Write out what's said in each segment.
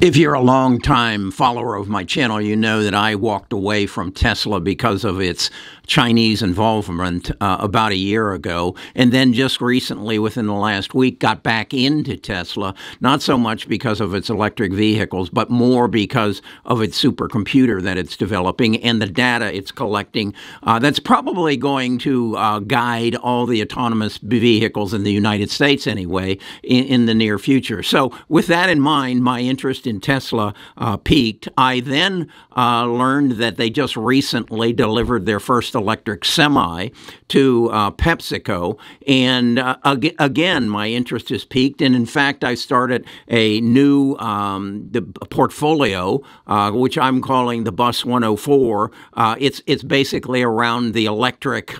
If you're a long-time follower of my channel, you know that I walked away from Tesla because of its Chinese involvement about a year ago, and then just recently, within the last week, got back into Tesla, not so much because of its electric vehicles, but more because of its supercomputer that it's developing and the data it's collecting that's probably going to guide all the autonomous vehicles in the United States anyway in the near future. So with that in mind, my interest in Tesla peaked. I then learned that they just recently delivered their first electric semi to PepsiCo, and again my interest has peaked, and in fact I started a new portfolio which I'm calling the Bus 104. It's basically around the electric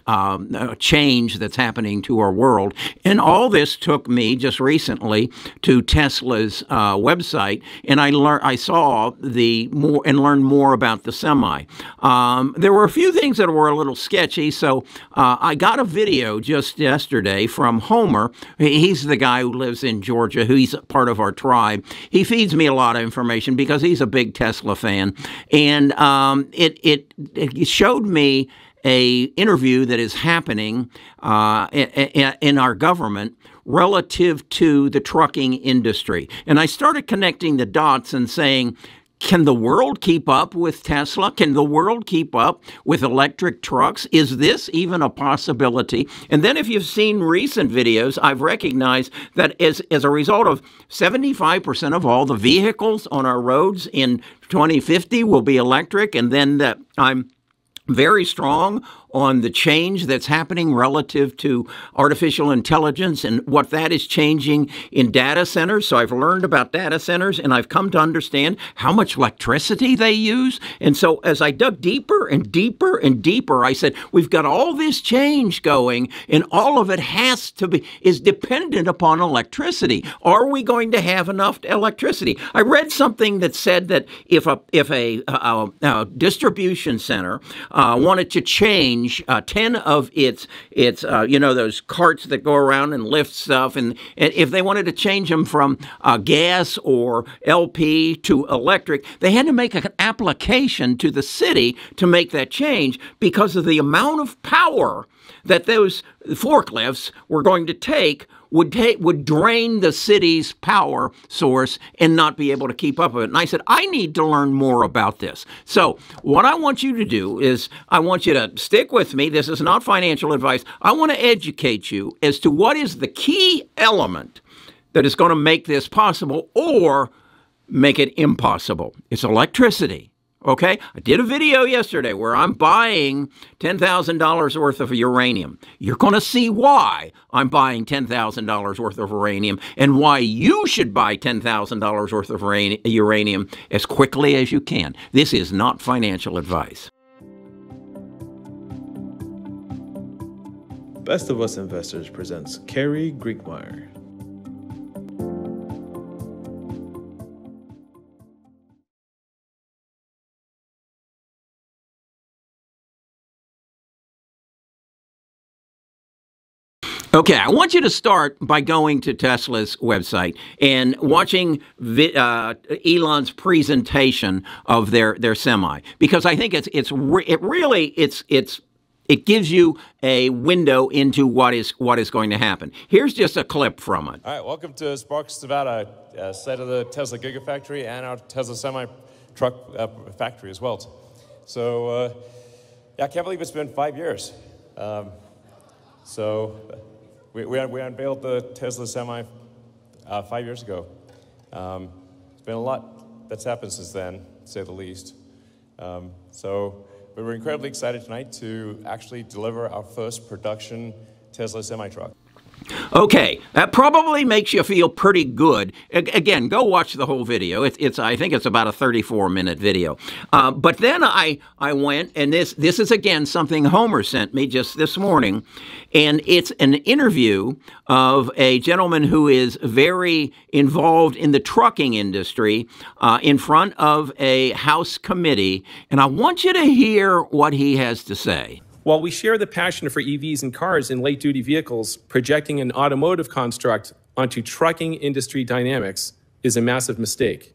change that's happening to our world, and all this took me just recently to Tesla's website, and I learned more about the semi. There were a few things that were a little sketchy, so I got a video just yesterday from Homer. He's the guy who lives in Georgia, who's part of our tribe. He feeds me a lot of information because he's a big Tesla fan, and it showed me a interview that is happening in our government relative to the trucking industry, and I started connecting the dots and saying, can the world keep up with Tesla? Can the world keep up with electric trucks? Is this even a possibility? And then if you've seen recent videos, I've recognized that as a result of 75% of all the vehicles on our roads in 2050 will be electric, and then that I'm very strong on the change that's happening relative to artificial intelligence and what that is changing in data centers. So I've learned about data centers, and I've come to understand how much electricity they use. And so as I dug deeper and deeper and deeper, I said, we've got all this change going, and all of it has to be, is dependent upon electricity. Are we going to have enough electricity? I read something that said that if a distribution center wanted to change 10 of its you know, those carts that go around and lift stuff, and if they wanted to change them from gas or LP to electric, they had to make an application to the city to make that change because of the amount of power that those forklifts were going to take would drain the city's power source and not be able to keep up with it. And I said, I need to learn more about this. So what I want you to do is I want you to stick with me. This is not financial advice. I want to educate you as to what is the key element that is going to make this possible or make it impossible. It's electricity. Okay, I did a video yesterday where I'm buying $10,000 worth of uranium. You're going to see why I'm buying $10,000 worth of uranium and why you should buy $10,000 worth of uranium as quickly as you can. This is not financial advice. Best of Us Investors presents Kerry Grinkmeyer. Okay, I want you to start by going to Tesla's website and watching Elon's presentation of their semi, because I think it gives you a window into what is going to happen. Here's just a clip from it. All right, welcome to Sparks Nevada, site of the Tesla Gigafactory and our Tesla Semi truck factory as well. So yeah, I can't believe it's been 5 years. So We unveiled the Tesla Semi 5 years ago. It's been a lot that's happened since then, to say the least. So we were incredibly excited tonight to actually deliver our first production Tesla Semi truck. Okay, that probably makes you feel pretty good. Again, go watch the whole video. I think it's about a 34-minute video. But then I went, and this is again something Homer sent me just this morning, and it's an interview of a gentleman who is very involved in the trucking industry in front of a House committee, and I want you to hear what he has to say. While we share the passion for EVs and cars and light-duty vehicles, projecting an automotive construct onto trucking industry dynamics is a massive mistake.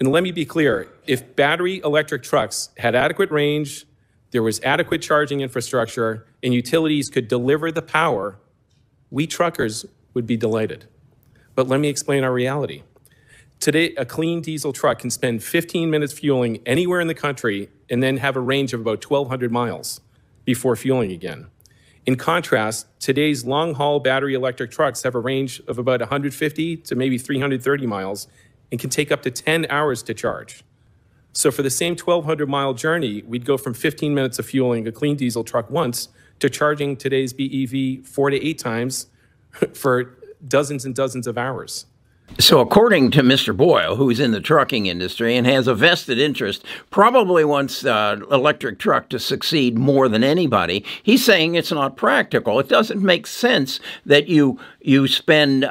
And let me be clear, if battery electric trucks had adequate range, there was adequate charging infrastructure, and utilities could deliver the power, we truckers would be delighted. But let me explain our reality. Today, a clean diesel truck can spend 15 minutes fueling anywhere in the country and then have a range of about 1,200 miles before fueling again. In contrast, today's long-haul battery electric trucks have a range of about 150 to maybe 330 miles and can take up to 10 hours to charge. So for the same 1,200-mile journey, we'd go from 15 minutes of fueling a clean diesel truck once to charging today's BEV 4 to 8 times for dozens and dozens of hours. So according to Mr. Boyle, who's in the trucking industry and has a vested interest, probably wants electric truck to succeed more than anybody, he's saying it's not practical. It doesn't make sense that you spend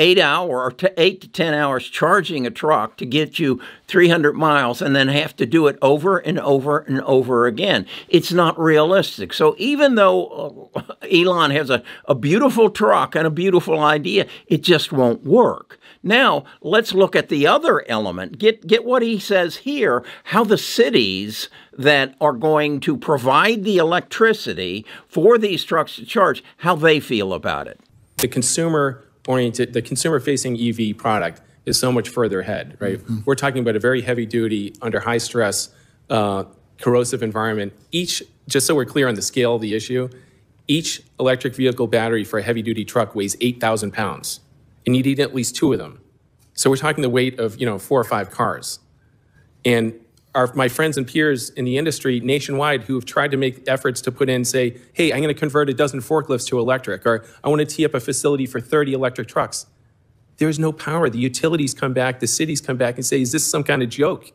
8 to 10 hours charging a truck to get you 300 miles and then have to do it over and over and over again. It's not realistic. So even though Elon has a beautiful truck and a beautiful idea, it just won't work. Now, let's look at the other element. Get what he says here, how the cities that are going to provide the electricity for these trucks to charge, how they feel about it. The consumer-facing EV product is so much further ahead, right? Mm-hmm. We're talking about a very heavy-duty, under high-stress, corrosive environment. Just so we're clear on the scale of the issue, each electric vehicle battery for a heavy-duty truck weighs 8,000 pounds, and you need at least 2 of them. So we're talking the weight of 4 or 5 cars. And my friends and peers in the industry nationwide who have tried to make efforts to put in, say, hey, I'm going to convert a dozen forklifts to electric, or I want to tee up a facility for 30 electric trucks. There's no power. The utilities come back, the cities come back and say, is this some kind of joke?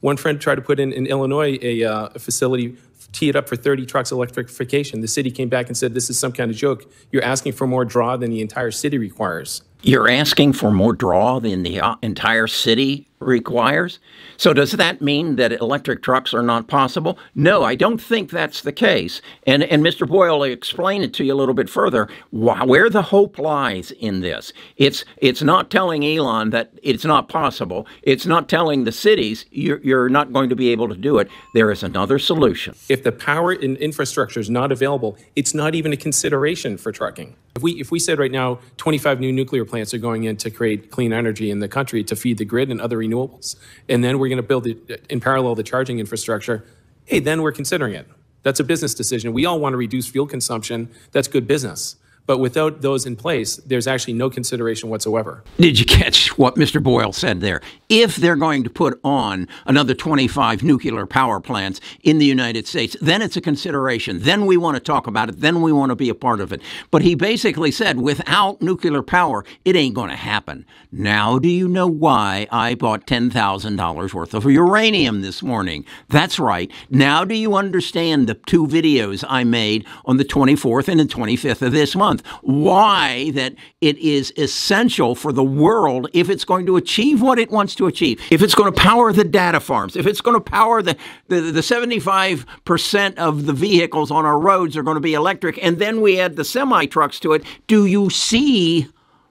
One friend tried to put in Illinois a facility, tee it up for 30 trucks electrification. The city came back and said, this is some kind of joke. You're asking for more draw than the entire city requires. You're asking for more draw than the entire city requires? So does that mean that electric trucks are not possible? No, I don't think that's the case. And Mr. Boyle will explain it to you a little bit further, where the hope lies in this. It's not telling Elon that it's not possible. It's not telling the cities you're not going to be able to do it. There is another solution. If the power and infrastructure is not available, it's not even a consideration for trucking. If we said right now 25 new nuclear plants are going in to create clean energy in the country to feed the grid and other renewables, and then we're going to build in parallel the charging infrastructure, hey, then we're considering it. That's a business decision. We all want to reduce fuel consumption. That's good business. But without those in place, there's actually no consideration whatsoever. Did you catch what Mr. Boyle said there? If they're going to put on another 25 nuclear power plants in the United States, then it's a consideration. Then we want to talk about it. Then we want to be a part of it. But he basically said, without nuclear power, it ain't going to happen. Now, do you know why I bought $10,000 worth of uranium this morning? That's right. Now, do you understand the 2 videos I made on the 24th and the 25th of this month? Why that it is essential for the world if it's going to achieve what it wants to achieve, if it's going to power the data farms, if it's going to power the 75% of the vehicles on our roads are going to be electric, and then we add the semi-trucks to it. Do you see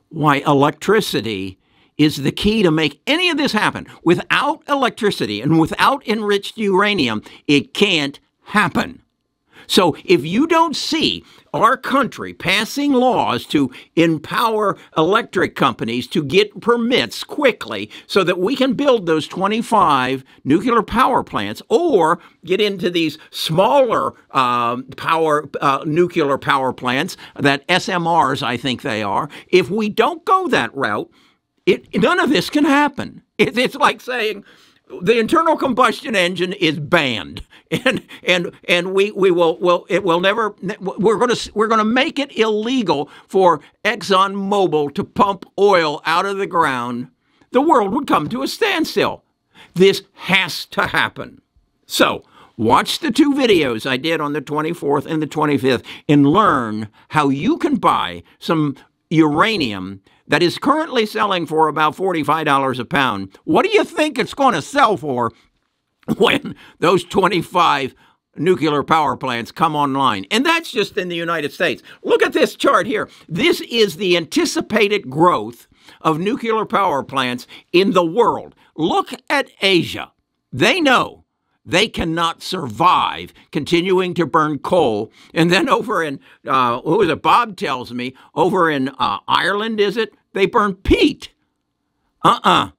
why electricity is the key to make any of this happen? Without electricity and without enriched uranium, it can't happen. So if you don't see our country passing laws to empower electric companies to get permits quickly so that we can build those 25 nuclear power plants or get into these smaller nuclear power plants, that SMRs, I think they are, if we don't go that route, none of this can happen. It's like saying the internal combustion engine is banned, and we're going to make it illegal for ExxonMobil to pump oil out of the ground. The world would come to a standstill. This has to happen. So watch the 2 videos I did on the 24th and the 25th and learn how you can buy some uranium that is currently selling for about $45 a pound. What do you think it's going to sell for when those 25 nuclear power plants come online? And that's just in the United States. Look at this chart here. This is the anticipated growth of nuclear power plants in the world. Look at Asia. They know they cannot survive continuing to burn coal. And then over in, who is it? Bob tells me, over in Ireland, is it? They burn peat. Have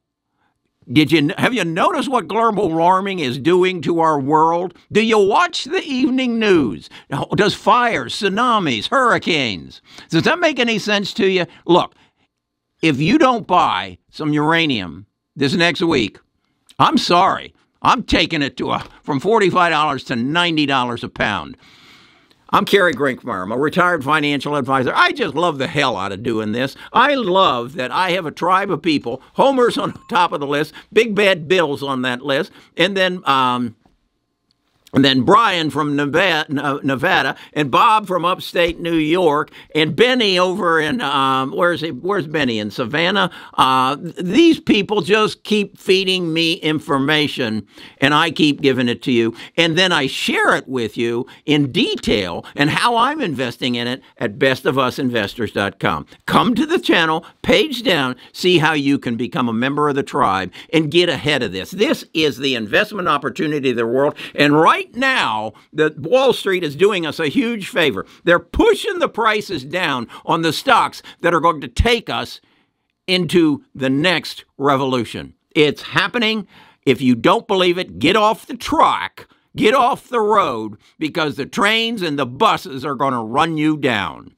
you noticed what global warming is doing to our world? Do you watch the evening news? Does fires, tsunamis, hurricanes? Does that make any sense to you? Look, if you don't buy some uranium this next week, I'm sorry. I'm taking it to from $45 to $90 a pound. I'm Kerry Grinkmeyer. I'm a retired financial advisor. I just love the hell out of doing this. I love that I have a tribe of people. Homer's on the top of the list. Big Bad Bill's on that list. And then Brian from Nevada, and Bob from upstate New York, and Benny over in, where's Benny, in Savannah? These people just keep feeding me information, and I keep giving it to you. And then I share it with you in detail and how I'm investing in it at bestofusinvestors.com. Come to the channel, page down, see how you can become a member of the tribe and get ahead of this. This is the investment opportunity of the world, and right now, Wall Street is doing us a huge favor. They're pushing the prices down on the stocks that are going to take us into the next revolution. It's happening. If you don't believe it, get off the track, get off the road, because the trains and the buses are going to run you down.